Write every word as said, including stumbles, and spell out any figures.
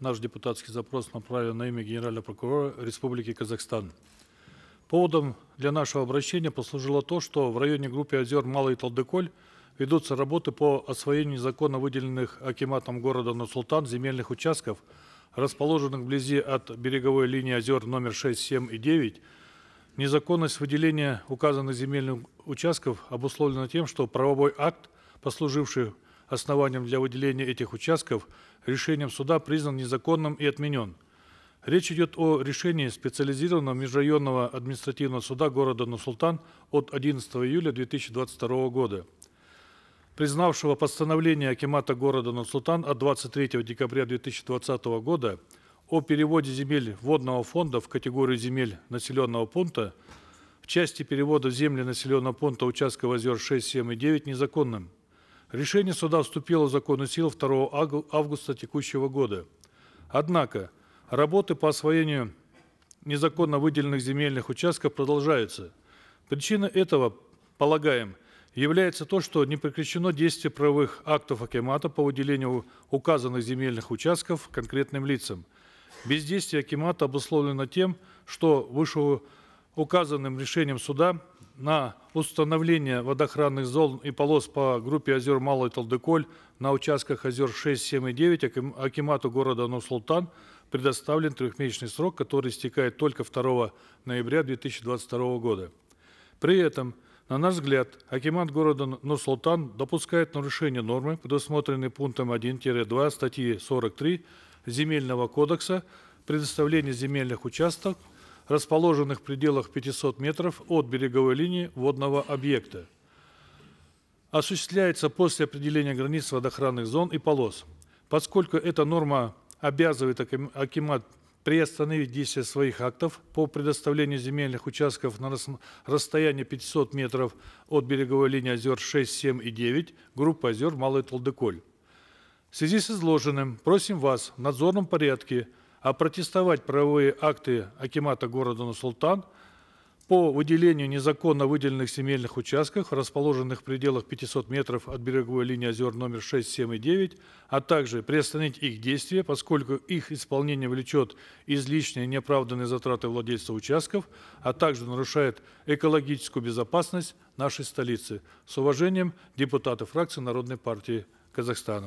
наш депутатский запрос направлен на имя Генерального прокурора Республики Казахстан. Поводом для нашего обращения послужило то, что в районе группы озер Малый Талдыколь ведутся работы по освоению незаконно выделенных акиматом города Нур-Султан земельных участков, расположенных вблизи от береговой линии озер номер шесть, семь и девять. Незаконность выделения указанных земельных участков обусловлена тем, что правовой акт, послуживший основанием для выделения этих участков, решением суда признан незаконным и отменен. Речь идет о решении специализированного межрайонного административного суда города Нур-Султан от одиннадцатого июля две тысячи двадцать второго года, признавшего постановление акимата города Нур-Султан от двадцать третьего декабря две тысячи двадцатого года о переводе земель водного фонда в категорию земель населенного пункта в части перевода земли населенного пункта участков озер шесть, семь и девять незаконным. Решение суда вступило в законную силу второго августа текущего года. Однако работы по освоению незаконно выделенных земельных участков продолжаются. Причина этого, полагаем, является то, что не прекращено действие правовых актов акимата по выделению указанных земельных участков конкретным лицам. Бездействие акимата обусловлено тем, что вышеуказанным решением суда на установление водоохранных зон и полос по группе озер Малый Талдыколь на участках озер шесть, семь и девять акимату города Нур-Султан предоставлен трехмесячный срок, который истекает только второго ноября две тысячи двадцать второго года. При этом, на наш взгляд, акимат города Нур-Султан допускает нарушение нормы, предусмотренной пунктом один — два статьи сорок три Земельного кодекса, предоставление земельных участков, расположенных в пределах пятисот метров от береговой линии водного объекта, осуществляется после определения границ водоохранных зон и полос. Поскольку эта норма обязывает акимат приостановить действие своих актов по предоставлению земельных участков на расстоянии пятисот метров от береговой линии озер шесть, семь и девять группы озер Малый Талдыколь. В связи с изложенным просим вас в надзорном порядке опротестовать правовые акты акимата города Нур-Султан по выделению незаконно выделенных земельных участков, расположенных в пределах пятисот метров от береговой линии озер номер шесть, семь и девять, а также приостановить их действия, поскольку их исполнение влечет излишние неоправданные затраты владельца участков, а также нарушает экологическую безопасность нашей столицы. С уважением, депутаты фракции Народной партии Казахстана.